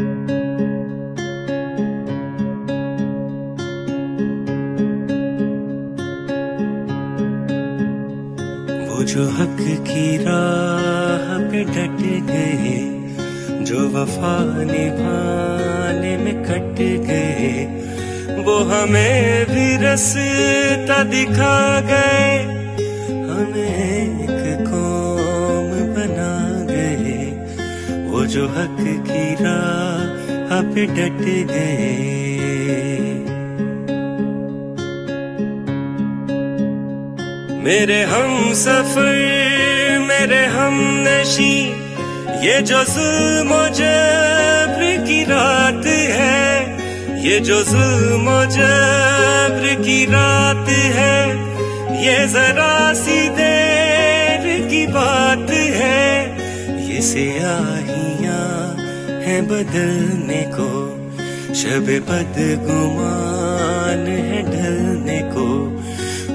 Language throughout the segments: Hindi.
वो जो हक की राह पे डट गए, जो वफा निभाने में कट गए, वो हमें भी रास्ता दिखा गए, हमें एक कौम बना गए। वो जो हक की राह पे डट गए। मेरे हम सफर, मेरे हम नशी, ये जो जुल्म और जबर की रात है, ये जो जुल्म और जबर की रात है, ये जरा सी देर की बात है। ये सियाहियाँ हैं बदलने को, शबे बदगुमान है ढलने को।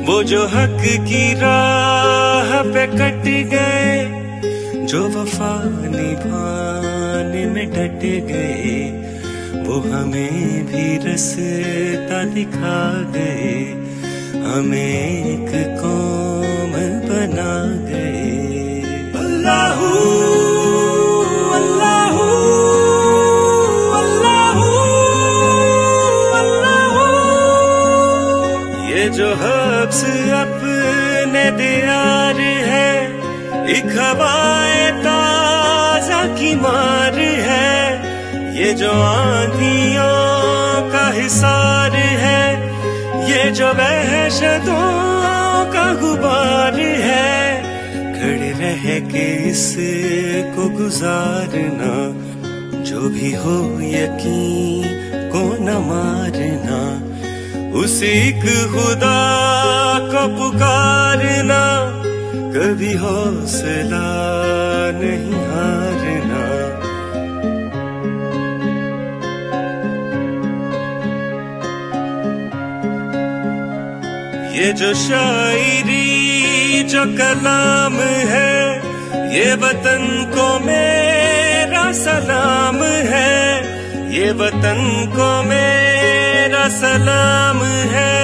वो जो हक की राह पे कट गए, जो वफा निभाने में डट गए, वो हमें भी रास्ता दिखा गए, हमें एक कौम बना गए। अल्लाहू अल्लाहू अल्लाहू अल्लाहू। ये जो अपने दियार है, एक हवाए ताजा की मार है, ये जो आंधियों का हिसार है, ये जो वहशतों का गुबार है। खड़े रह के इसको गुजारना, जो भी हो यकीन को न मारना, उसी एक खुदा को पुकारना, कभी हौसला नहीं हारना। ये जो शायरी जो कलाम है, ये वतन को मेरा सलाम है, ये वतन को मेरा सलाम है,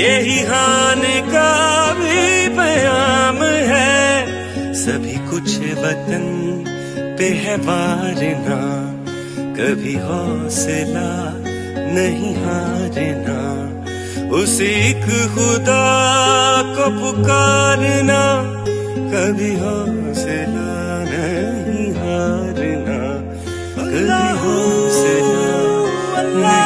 यही हान का भी प्याम है। सभी कुछ वतन पे है वारना, कभी हौसला नहीं हारना, उसी एक खुदा को पुकारना, कभी हौसला नहीं हारना, कभी हौसला नहीं।